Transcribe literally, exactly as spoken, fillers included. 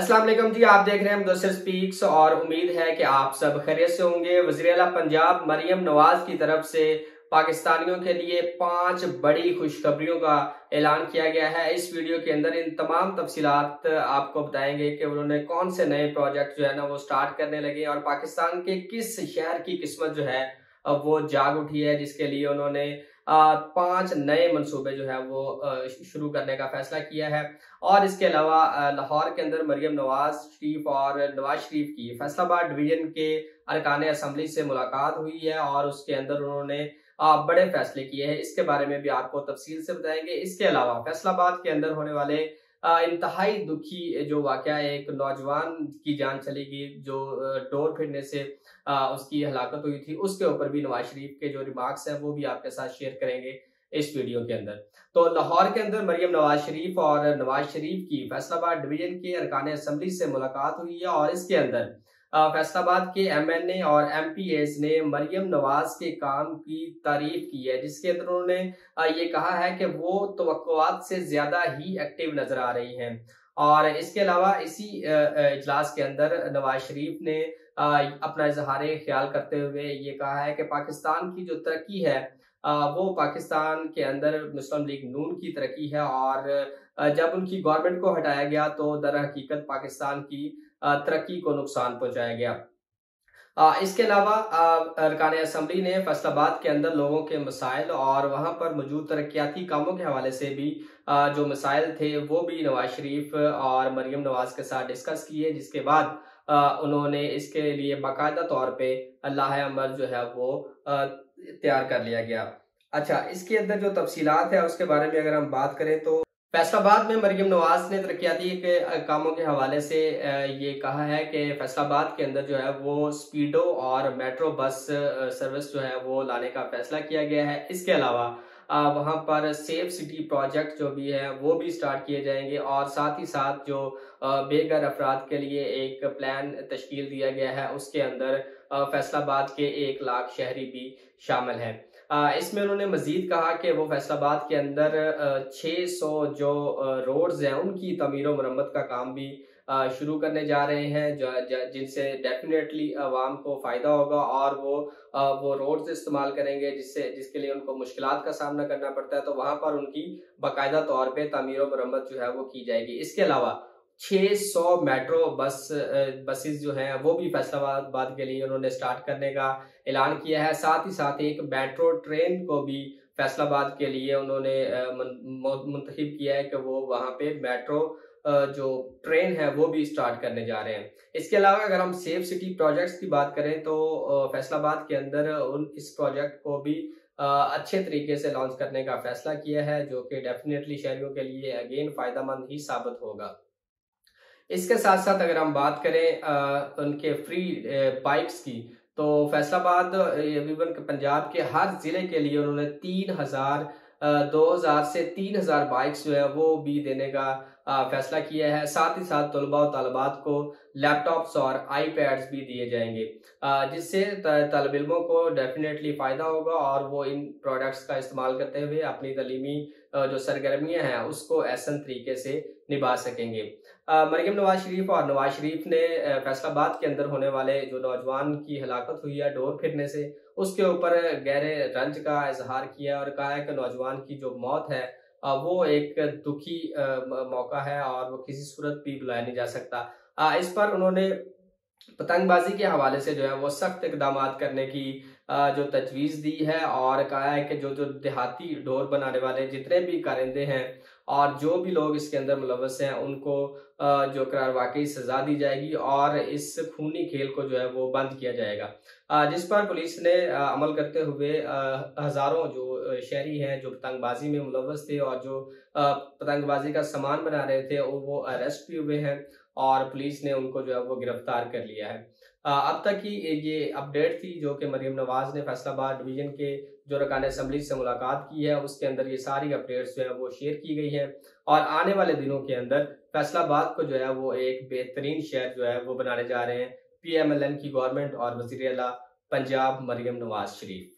अस्सलाम वालेकुम जी, आप देख रहे हैं मुदस्सिर स्पीक्स और उम्मीद है कि आप सब खैरियत से होंगे। वज़ीर-ए-आला पंजाब मरियम नवाज की तरफ से पाकिस्तानियों के लिए पांच बड़ी खुशखबरियों का ऐलान किया गया है। इस वीडियो के अंदर इन तमाम तफसीलात आपको बताएंगे कि उन्होंने कौन से नए प्रोजेक्ट जो है ना वो स्टार्ट करने लगे और पाकिस्तान के किस शहर की किस्मत जो है अब वो जाग उठी है, जिसके लिए उन्होंने पांच नए मंसूबे जो है वो शुरू करने का फैसला किया है। और इसके अलावा लाहौर के अंदर मरियम नवाज शरीफ और नवाज शरीफ की फैसलाबाद डिवीजन के अरकान असम्बली से मुलाकात हुई है और उसके अंदर उन्होंने बड़े फैसले किए हैं, इसके बारे में भी आपको तफसील से बताएंगे। इसके अलावा फैसलाबाद के अंदर होने वाले इंतहाई दुखी जो वाकया है, एक नौजवान की जान चली गई जो डोर फिरने से उसकी हलाकत हुई थी, उसके ऊपर भी नवाज शरीफ के जो रिमार्क्स हैं वो भी आपके साथ शेयर करेंगे इस वीडियो के अंदर। तो लाहौर के अंदर मरियम नवाज शरीफ और नवाज शरीफ की फैसलाबाद डिवीजन के अरकान असम्बली से मुलाकात हुई है और इसके अंदर फैसलाबाद के एम एन ए और एम पी एज ने मरियम नवाज के काम की तारीफ की है, जिसके अंदर उन्होंने ये कहा है कि वो तवक्कुआत से ज़्यादा ही एक्टिव नज़र आ रही हैं। और इसके अलावा इसी इजलास के अंदर नवाज शरीफ ने अपना इजहार ख्याल करते हुए ये कहा है कि पाकिस्तान की जो तरक्की है वो पाकिस्तान के अंदर मुस्लिम लीग नून की तरक्की है और जब उनकी गवर्नमेंट को हटाया गया तो दर हकीकत पाकिस्तान की तरक्की को नुकसान पहुंचाया गया। इसके अलावा अरकान असम्बली ने फैसलाबाद के अंदर लोगों के मसाइल और वहां पर मौजूद तरक्याती कामों के हवाले से भी जो मसाइल थे वो भी नवाज शरीफ और मरियम नवाज के साथ डिस्कस किए, जिसके बाद उन्होंने इसके लिए बाकायदा तौर पर लाहा अमल जो है वो तैयार कर लिया गया। अच्छा, इसके अंदर जो तफसीलात है उसके बारे में अगर हम बात करें तो फैसलाबाद में मरियम नवाज ने तरक्याती के कामों के हवाले से ये कहा है कि फैसलाबाद के अंदर जो है वो स्पीडो और मेट्रो बस सर्विस जो है वो लाने का फैसला किया गया है। इसके अलावा वहाँ पर सेफ सिटी प्रोजेक्ट जो भी है वो भी स्टार्ट किए जाएंगे और साथ ही साथ जो बेघर अफराद के लिए एक प्लान तश्कील दिया गया है उसके अंदर फैसलाबाद के एक लाख शहरी भी शामिल हैं। इसमें उन्होंने मजीद कहा कि वो फैसलाबाद के अंदर छह सौ जो रोड्स हैं उनकी तमीर व मरम्मत का काम भी शुरू करने जा रहे हैं, जिनसे डेफिनेटली आवाम को फ़ायदा होगा और वो वो रोड्स इस्तेमाल करेंगे जिससे जिसके लिए उनको मुश्किलात का सामना करना पड़ता है, तो वहाँ पर उनकी बाकायदा तौर पर तमीर व मरम्मत जो है वो की जाएगी। इसके अलावा छह सौ मेट्रो बस बसेस जो हैं वो भी फैसलाबाद के लिए उन्होंने स्टार्ट करने का ऐलान किया है। साथ ही साथ एक मेट्रो ट्रेन को भी फैसलाबाद के लिए उन्होंने मुंतखब किया है कि वो वहाँ पे मेट्रो जो ट्रेन है वो भी स्टार्ट करने जा रहे हैं। इसके अलावा अगर हम सेफ सिटी प्रोजेक्ट्स की बात करें तो फैसलाबाद के अंदर उन इस प्रोजेक्ट को भी अच्छे तरीके से लॉन्च करने का फैसला किया है, जो कि डेफिनेटली शहरियों के लिए अगेन फ़ायदा मंद ही साबित होगा। इसके साथ साथ अगर हम बात करें आ, उनके फ्री बाइक्स की, तो फैसलाबाद इवन पंजाब के हर ज़िले के लिए उन्होंने तीन हज़ार दो हज़ार से तीन हज़ार बाइक्स जो है वो भी देने का आ, फैसला किया है। साथ ही साथ तलबा और तलबात को लैपटॉप्स और आईपैड्स भी दिए जाएंगे, आ, जिससे तलब इल्मों को डेफिनेटली फ़ायदा होगा और वो इन प्रोडक्ट्स का इस्तेमाल करते हुए अपनी तलीमी जो सरगर्मियाँ हैं उसको ऐसा तरीके से निभा सकेंगे। मरियम नवाज शरीफ और नवाज शरीफ ने फैसलाबाद के अंदर होने वाले जो नौजवान की हलाकत हुई है डोर फिरने से उसके ऊपर गहरे रंज का इजहार किया और कहा है कि नौजवान की जो मौत है वो एक दुखी मौका है और वो किसी सूरत भी बुलाया नहीं जा सकता। इस पर उन्होंने पतंगबाजी के हवाले से जो है वो सख्त इकदाम करने की जो तजवीज़ दी है और कहा है कि जो जो देहाती डोर बनाने वाले जितने भी कारिंदे हैं और जो भी लोग इसके अंदर मुलवस हैं उनको जो करार वाकई सज़ा दी जाएगी और इस खूनी खेल को जो है वो बंद किया जाएगा, जिस पर पुलिस ने अमल करते हुए हज़ारों जो शहरी हैं जो पतंगबाजी में मुलवस थे और जो पतंगबाजी का सामान बना रहे थे वो अरेस्ट भी हुए हैं और पुलिस ने उनको जो है वो गिरफ्तार कर लिया है। अब तक की ये अपडेट थी जो कि मरियम नवाज ने फैसलाबाद डिवीज़न के जो रकान असम्बली से मुलाकात की है उसके अंदर ये सारी अपडेट्स जो है वो शेयर की गई हैं और आने वाले दिनों के अंदर फैसलाबाद को जो है वो एक बेहतरीन शहर जो है वो बनाने जा रहे हैं पी एम एल एन की गवर्नमेंट और वज़ीर-ए-आला पंजाब मरियम नवाज शरीफ।